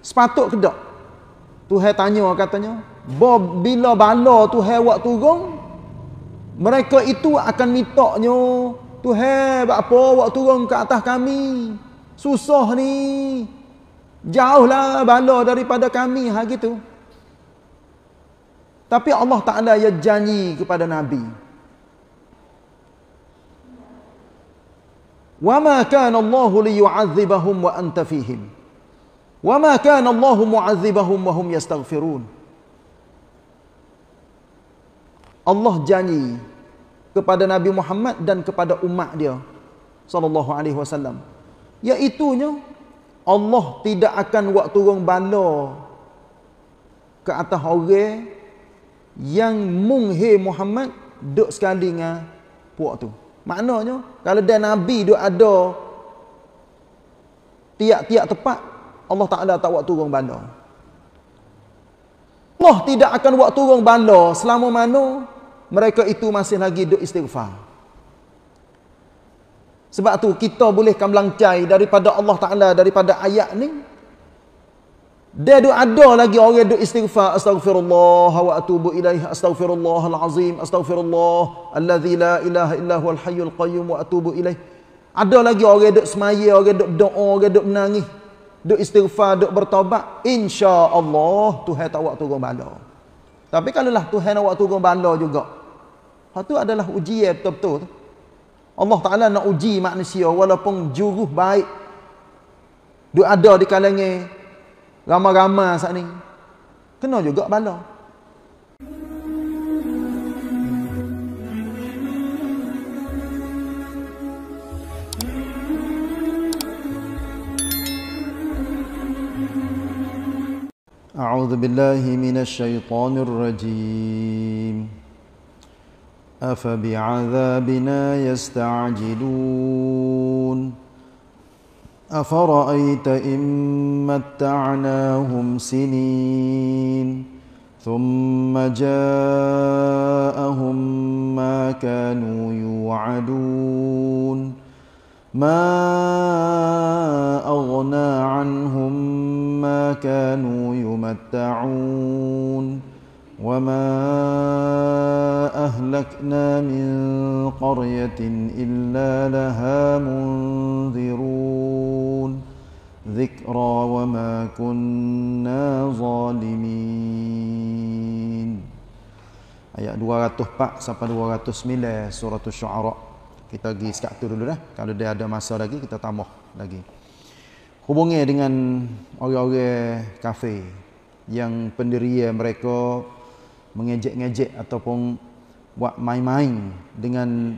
Sepatut kedak. Tuhan tanya katanya, bila bala Tuhan buat turun, mereka itu akan mintaknya, Tuhan apa buat turun ke atas kami? Susah ni. Jauhlah bala daripada kami ha gitu. Tapi Allah Taala ya janji kepada Nabi. Wa ma kana Allahu liyu'adzibahum wa anta fihim. Wa ma kana Allahu mu'adzibahum wa hum yastaghfirun. Allah janji kepada Nabi Muhammad dan kepada umat dia sallallahu alaihi wasallam, iaitunya Allah tidak akan buat turun bala ke atas orang yang munghe Muhammad duk sekali dengan puak tu. Maknanya kalau dah Nabi duk ada tiap-tiap tempat, Allah Taala tak buat turun bala. Allah tidak akan buat turun bala selama mana mereka itu masih lagi duk istighfar. Sebab tu kita boleh kamlangcai daripada Allah Taala, daripada ayat ni. Dia duk ada lagi orang duk istighfar, astaghfirullah wa atubu ilaihi, astaghfirullahal azim, astaghfirullah allazi la ilaha illa huwal hayyul qayyum wa atubu ilaihi. Ada lagi orang duk semaya, orang duk berdoa, orang duk menangis, duk istighfar, duk bertaubat, insya-Allah Tuhan tak buat turun bala. Tapi kalaulah Tuhan nak buat turun bala juga, hak tu adalah ujian betul-betul tu. Allah Ta'ala nak uji manusia walaupun juru baik duk ada di kalangan ramai-ramai saat ni, kena juga bala. A'udzu billahi minasy syaithanir rajim. أفبعذابنا يستعجلون أفرأيت إن متعناهم سنين ثم جاءهم ما كانوا يوعدون ما أغنى عنهم ما كانوا يمتعون وَمَا أَهْلَكْنَا مِنْ قَرْيَةٍ إِلَّا لَهَا مُنْذِرُونَ ذِكْرَى وَمَا كُنَّا ظَالِمِينَ. Ayat 204 sampai 209 surah Asy-Syu'ara. Kita pergi sekat tu dulu dah. Kalau dia ada masa lagi kita tambah lagi. Hubungi dengan orang-orang kafir yang pendirian mereka mengejek-ngejek ataupun buat main-main dengan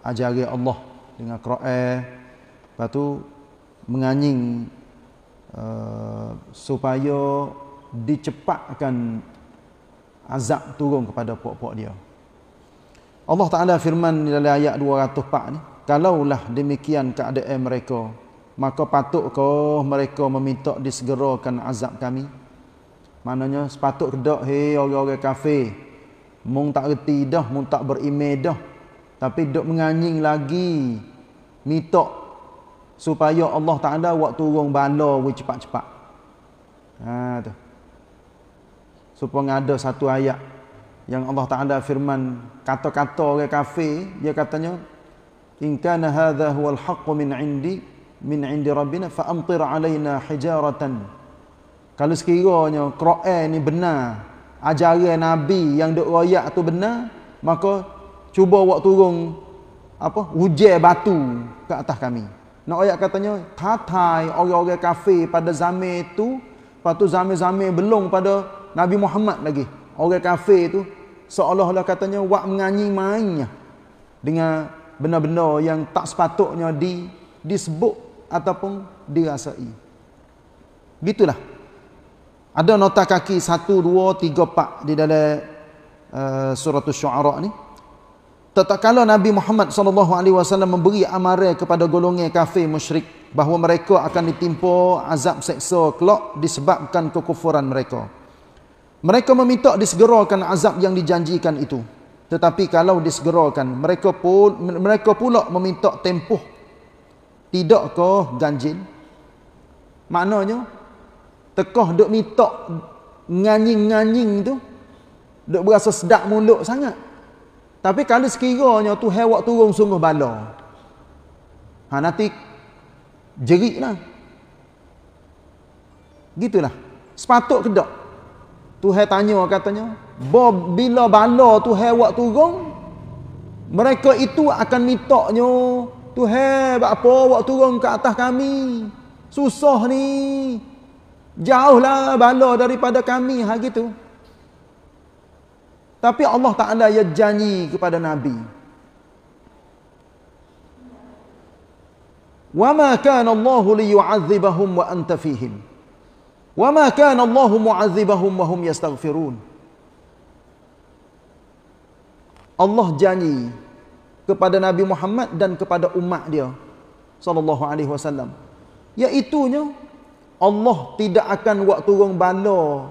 ajaran Allah, dengan Quran. Lepas tu menganying supaya dicepatkan azab turun kepada puak-puak dia. Allah Ta'ala firman dalam ayat 204 ni, kalaulah demikian keadaan mereka, maka patutkah mereka meminta disegerakan azab kami? Maknanya sepatut kedak hei orang-orang kafir, mung tak reti dah, mung tak beriman dah, tapi dok menganying lagi minta supaya Allah Taala buat turun bala we cepat-cepat. Ha tu. Supaya ada satu ayat yang Allah Taala firman kata-kata orang kafir, dia katanya in kana hadha huwal haqqu min indi rabbina fa amtir alaina hijaratan. Kalau sekiranya Quran ni benar, ajaran Nabi yang duk royak tu benar, maka cuba buat turun apa hujan batu ke atas kami. Nak ayat katanya tatai orang-orang kafir pada zaman tu, patu zaman-zaman belum pada Nabi Muhammad lagi. Orang kafir tu seolah-olah katanya buat menganyi mainnya dengan benda-benda yang tak sepatutnya disebut ataupun dirasai. Gitulah. Ada nota kaki 1, 2, 3, 4 di dalam surah Asy-Syu'ara ni. Tatkala Nabi Muhammad SAW memberi amaran kepada golongan kafir musyrik bahawa mereka akan ditimpa azab seksa kelak disebabkan kekufuran mereka, mereka meminta disegerakan azab yang dijanjikan itu. Tetapi kalau disegerakan, mereka pula meminta tempoh. Tidakkah ganjil? Maknanya tekoh duk mitok nganying-nganying tu duk berasa sedap mulut sangat. Tapi kalau sekiranya Tuhan awak turun sungguh bala. Ha nanti jeriklah. Gitulah. Sepatut ke tak? Tuhan tanya katanya, "Bila bala Tuhan awak turun, mereka itu akan mitoknya, Tuhan buat apa awak turun ke atas kami? Susah ni. Jauhlah bala daripada kami." Ha gitu. Tapi Allah Ta'ala ia janji kepada Nabi. وَمَا كَانَ اللَّهُ لِيُعَذِّبَهُمْ وَأَنْتَ فِيهِمْ وَمَا كَانَ اللَّهُ مُعَذِّبَهُمْ وَهُمْ يَسْتَغْفِرُونَ. Allah janji kepada Nabi Muhammad dan kepada umat dia sallallahu alaihi wasallam, iaitunya Allah tidak akan buat turun bala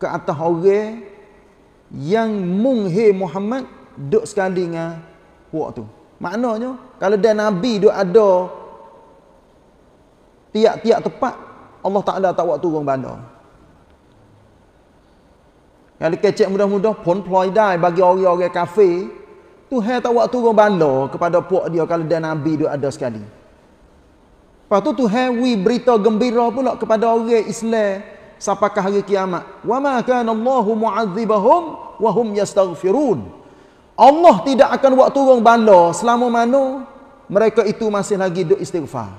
ke atas orang yang munghe Muhammad duk sekali dengan buat tu. Maknanya kalau dah Nabi duk ada tiap-tiap tempat, Allah Taala tak buat turun bala. Kalau kecek mudah-mudah pon ploy dai bagi orang-orang kafir, Tuhan tak buat turun bala kepada puak dia kalau dah Nabi duk ada sekali. Lepas tu Tuhan wi berita gembira pula kepada orang Islam sampai ke hari kiamat. Wa ma kana Allahu mu'adzibahum wa hum yastaghfirun. Allah tidak akan buat turun bala selama mana mereka itu masih lagi duk istighfar.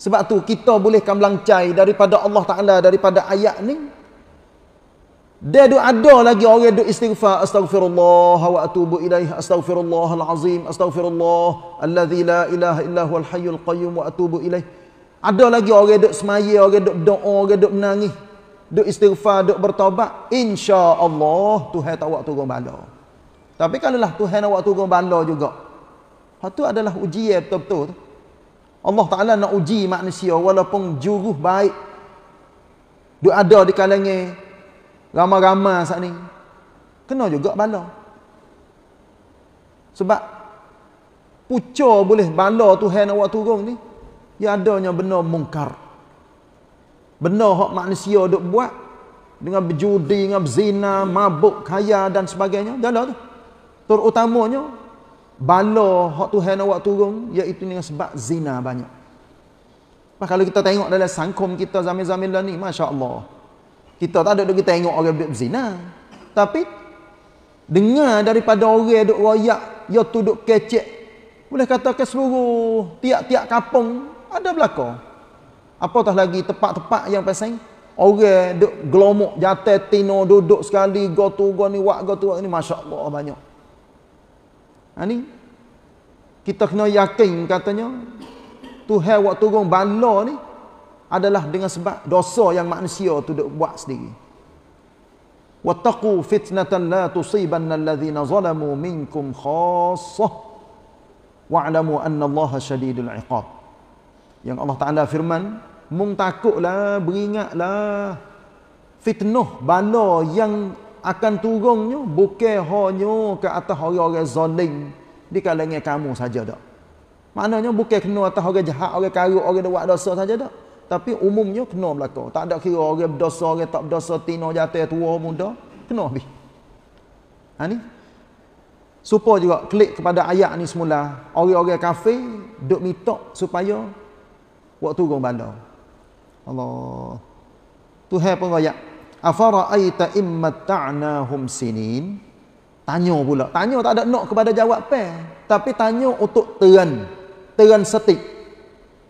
Sebab tu kita boleh kamlangcai daripada Allah Taala, daripada ayat ni. Dia duk ada lagi orang duk istighfar, astaghfirullah wa atubu ilaihi, astaghfirullahal azim, astaghfirullah allazi la ilaha illa huwal hayyul qayyum wa atubu ilaihi. Ada lagi orang duk semaya, orang duk doa, orang duk menangis, duk istighfar, duk bertaubat, insya-Allah Tuhan tak buat turun bala. Tapi kalaulah Tuhan nak buat turun bala juga, hak tu adalah ujian betul-betul. Allah Taala nak uji manusia walaupun juru baik duk ada di kalangan ramai-ramai saat ni, kena juga bala. Sebab puca boleh bala Tuhan nak buat turun ni, ya adanya benda mungkar, benda hak manusia duk buat dengan berjudi, dengan berzina, mabuk, kaya dan sebagainya. Dahlah tu terutamanya bala hak Tuhan awak turun, iaitu dengan sebab zina banyak. Bah, kalau kita tengok dalam sangkum kita zaman-zaman ni, masya-Allah, kita tak ada duk tengok orang berzina, tapi dengar daripada orang duk royak, ya tu duk kecek, boleh katakan seluruh tiap-tiap kampung ada belakang. Apatah lagi tempat-tempat yang pasang orang duk gelomok jatuh tino duduk sekali gotu go ni masya-Allah banyak. Ha ni kita kena yakin katanya Tuhan waktu turun bala ni adalah dengan sebab dosa yang manusia tu duk buat sendiri. Wattaqu fitnatan la tusibanna alladhina zalamu minkum khassah wa'lamu anna Allaha syadidul iqab. Yang Allah Taala firman, mung takutlah, beringatlah fitnah bala yang akan turunnya bukan hanya ke atas orang-orang zalim di kalangan kamu saja dak. Maknanya bukan kena atas orang jahat, orang karut, orang buat dosa saja dak, tapi umumnya kena belaka. Tak ada kira orang berdosa, orang tak berdosa, tino, jatuh, tua, muda, kena habis. Ha ni supaya juga klik kepada ayat ni semula, orang-orang kafir duk mitok supaya waktu turun bala. Allah Tuhan pun ayat, afara'aita immata'nahum sinin. Tanya pula, tanya tak ada nak kepada jawapan, tapi tanya untuk teran setik,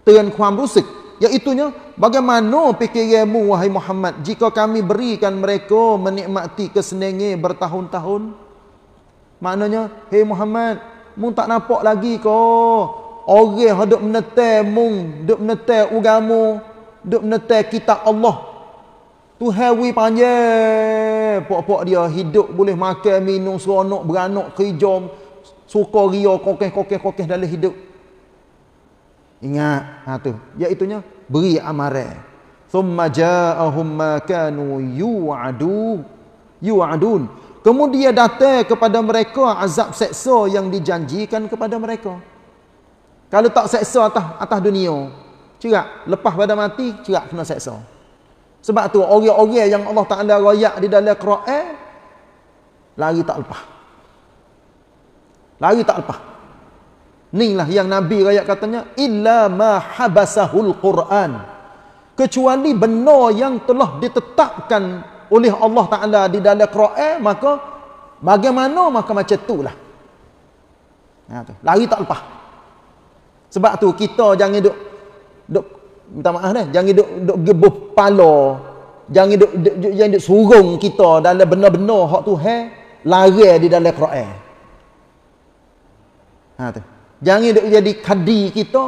teran kuam rusik, iaitunya bagaimana fikiranmu wahai Muhammad jika kami berikan mereka menikmati kesenangan bertahun-tahun. Maknanya, hey Muhammad, mung tak nampak lagi kau orang hok duk menetai mung, duk menetai agama, duk menetai kitab Allah. Tuhan wi panjang pok-pok dia hidup boleh makan, minum, seronok, beranak, kerja, suka ria, kokeh-kokeh dalam hidup. Ingat, ha tu, iaitunya beri amaran. Tsumma ja'ahum ma kanu yu'adun. Kemudian datang kepada mereka azab seksa yang dijanjikan kepada mereka. Kalau tak seksa atas dunia, cerak lepas pada mati, cerak kena seksa. Sebab tu orang-orang yang Allah Taala royak di dalam Quran lari tak lepas. Lari tak lepas. Inilah yang Nabi royak katanya, illa ma habasahul Quran. Kecuali benda yang telah ditetapkan oleh Allah Taala di dalam Quran, maka bagaimana maka macam itulah. Nah tu, lari tak lepas. Sebab tu kita jangan duk minta maaf dah, jangan duk gebuh pala, jangan duk surung kita dalam benda-benda hak Tuhan larang di dalam Quran. Ha tu. Jangan duk jadi kadi kita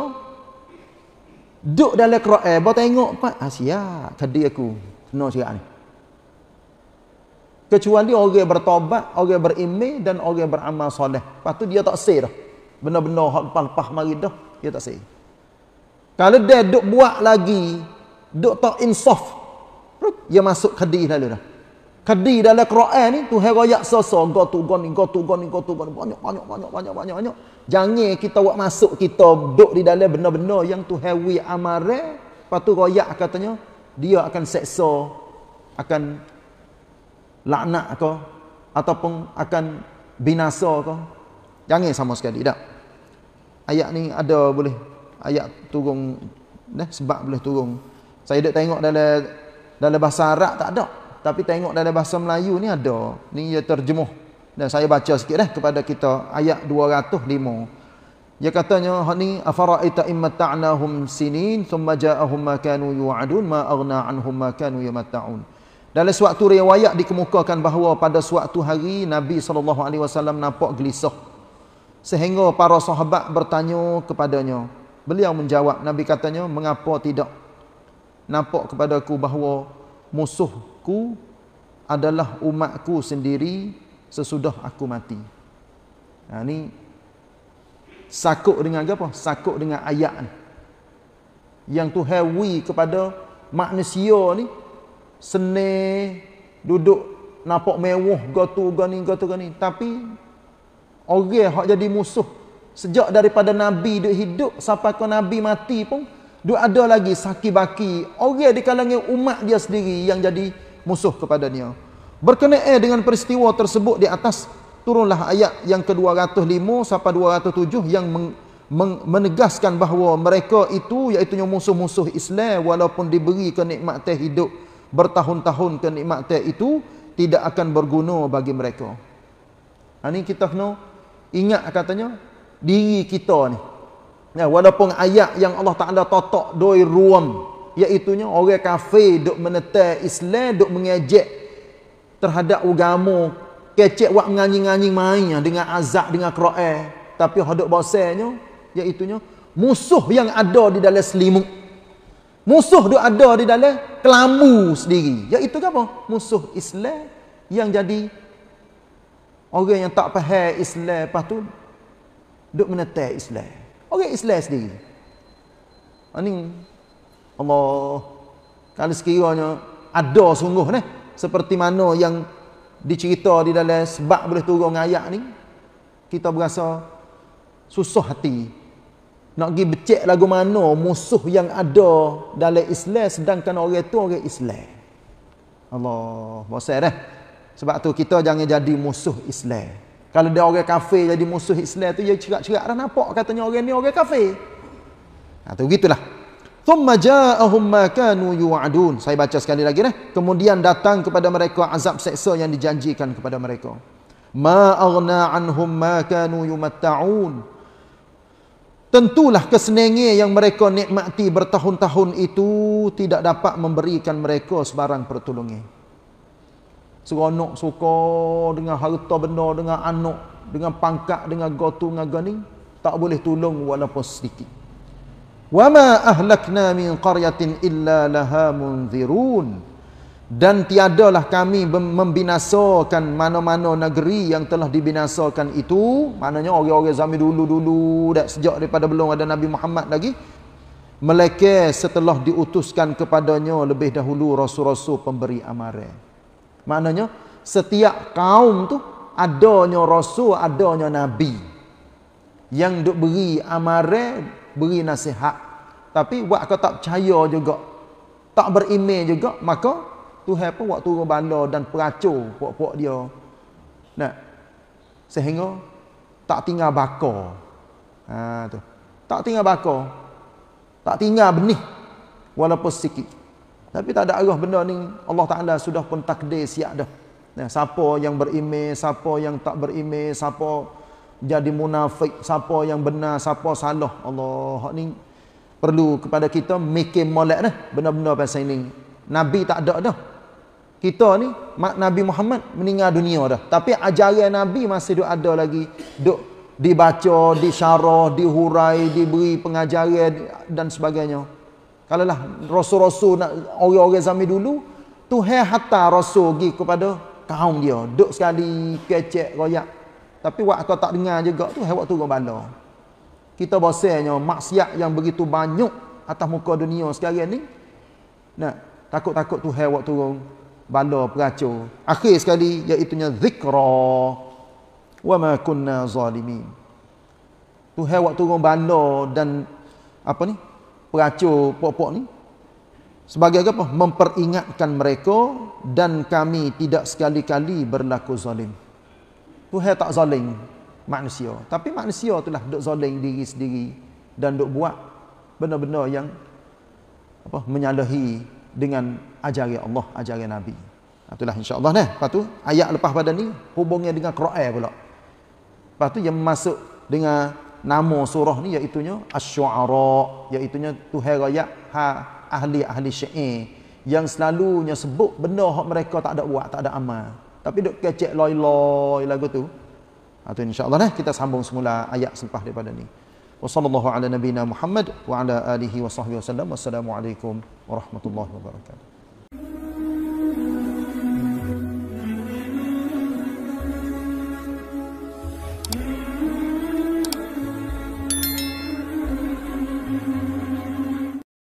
duk dalam Quran, baru tengok pat asia kadi aku kena cerak ni. Kecuali orang bertaubat, orang beriman dan orang beramal soleh. Patu dia tak sel dah. Benda-benda hak lepas-lepas mari dah dia tak sel. Kalau dia duk buat lagi, duk tak insaf, dia masuk kadi lalu dah. Kadi dalam Quran ni Tuhan royak so-so, go tu go ni banyak. Jangan kita buat masuk kita duk di dalam benda-benda yang Tuhan wi amare, patu royak katanya dia akan seksa, akan laknat ke ataupun akan binasa ke. Jangan sama sekali dak. Ayat ni ada boleh ayat turun dah sebab boleh turun. Saya duk tengok dalam bahasa Arab tak ada, tapi tengok dalam bahasa Melayu ni ada. Ni dia terjemuh. Dan saya baca sikit dah kepada kita ayat 205. Dia katanya hak ni afara'ita immata'nahum sinin thumma ja'ahum ma kanu yu'adun ma aghna 'anhum ma kanu yamatta'un. Dalam suatu riwayat dikemukakan bahawa pada suatu hari Nabi SAW nampak gelisah sehingga para sahabat bertanya kepadanya. Beliau menjawab, Nabi katanya, mengapa tidak nampak kepadaku bahawa musuhku adalah umatku sendiri sesudah aku mati. Nah, ini sakut dengan apa? Sakut dengan ayat ni. Yang Tuhan wi kepada manusia ni senang duduk nampak mewah gotu gani, tapi orang hak jadi musuh sejak daripada Nabi duk hidup sampai ke Nabi mati pun duk ada lagi saki-baki orang di kalangan umat dia sendiri yang jadi musuh kepada dia. Berkenaan dengan peristiwa tersebut di atas turunlah ayat yang ke-205 sampai 207 yang menegaskan bahawa mereka itu iaitu musuh-musuh Islam walaupun diberi kenikmatan hidup bertahun-tahun kenikmatan itu tidak akan berguna bagi mereka. Ini kita kena ingat katanya diri kita ni. Ya, walaupun ayat yang Allah Taala tatak doi ruam iaitu nya orang kafir duk menetai Islam, duk mengejek terhadap agama, kecek buat menganjing-anjing main dengan azab dengan Quran, tapi hadap bahasanya iaitu nya musuh yang ada di dalam selimut. Musuh duk ada di dalam kelambu sendiri. Iaitu apa? Musuh Islam yang jadi orang yang tak faham Islam, lepas tu duk menetai Islam. Orang Islam sendiri. Ini Allah, kalau sekiranya ada sungguh ni seperti mana yang dicerita di dalam sebab boleh turun ayat ni, kita berasa susah hati nak pergi becek lagu mana musuh yang ada dalam Islam sedangkan orang tu orang Islam. Allah, bosan dah. Sebab tu kita jangan jadi musuh Islam. Kalau dia orang kafir jadi musuh Islam tu dia cerak-cerak dah nampak katanya orang ni orang kafir. Ha tu gitulah. Thumma ja'ahum ma kanu yu'adun. Saya baca sekali lagi dah. Kemudian datang kepada mereka azab seksa yang dijanjikan kepada mereka. Ma aghna 'anhum ma kanu yumatta'un. Tentulah kesenangan yang mereka nikmati bertahun-tahun itu tidak dapat memberikan mereka sebarang pertolongan. Seronok suka dengan harta benda, dengan anak, dengan pangkat, dengan gotu, dengan gani, tak boleh tolong walaupun sedikit. Wa ma ahlakna min qaryatin illa laha munzirun. Dan tiadalah kami membinasakan mana-mana negeri yang telah dibinasakan itu, maknanya orang-orang zaman dulu-dulu dah sejak daripada belum ada Nabi Muhammad lagi, melainkan setelah diutuskan kepadanya lebih dahulu rasul-rasul pemberi amaran. Maknanya setiap kaum tu adanya rasul, adanya nabi. yang duk beri amare, beri nasihat, tapi buat kau tak percaya juga, tak beriman juga, maka Tuhan pun buat turun bala dan pelacur puak-puak dia. Nah, sehingga tak tinggal bakar. Ha, tu. Tak tinggal bakar. Tak tinggal benih walaupun sikit. Tapi tak ada arah benda ni Allah Taala sudah pun takdir siap dah. Nah, siapa yang berimej, siapa yang tak berimej, siapa jadi munafik, siapa yang benar, siapa salah. Allah ni perlu kepada kita mikir molek dah benda-benda pasal ni. Nabi tak ada dah. Kita ni Nabi Muhammad meninggal dunia dah. Tapi ajaran Nabi masih duk ada lagi. Duk dibaca, disyarah, dihurai, diberi pengajaran dan sebagainya. Kalau lah rasul-rasul orang-orang zaman dulu, Tuhan hantar rasul pergi kepada kaum dia. Duk sekali kecek royak. Tapi waktu kau tak dengar juga tu, Tuhan buat turun bala. Kita bosannya maksiat yang begitu banyak atas muka dunia sekarang ni. Nah, takut-takut Tuhan buat turun bala pelacur. Akhir sekali iaitu zikra. Wa ma kunna zalimin. Tuhan waktu turun bala dan apa ni? Pelacur pokok ni sebagai apa? Memperingatkan mereka dan kami tidak sekali-kali berlaku zalim. Tuhan tak zalim manusia, tapi manusia itulah duk zalim diri sendiri dan duk buat benda-benda yang apa? Menyalahi dengan ajaran Allah, ajaran Nabi. Itulah insya-Allah dah. Lepas tu ayat lepas pada ni hubungnya dengan Quran pula. Lepas tu yang masuk dengan nama surah ni iaitunya Asy-Syu'ara, iaitunya Tuhan rakyat ahli-ahli syair yang selalunya sebut benda hak mereka tak ada buat, tak ada amal. Tapi duk kecek loi-loi lagu tu. Ha tu insya-Allah dah kita sambung semula ayat selepas daripada ni. Wassallallahu ala nabiyina Muhammad wa ala alihi wasahbihi wasallam. Wassalamualaikum warahmatullahi wabarakatuh.